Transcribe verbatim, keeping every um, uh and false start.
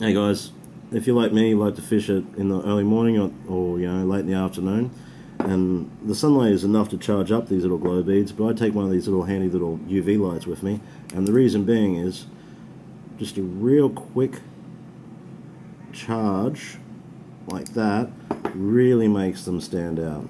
Hey guys, if you're like me, you like to fish it in the early morning or, or you know, late in the afternoon, and the sunlight is enough to charge up these little glow beads, but I take one of these little handy little U V lights with me, and the reason being is just a real quick charge like that really makes them stand out.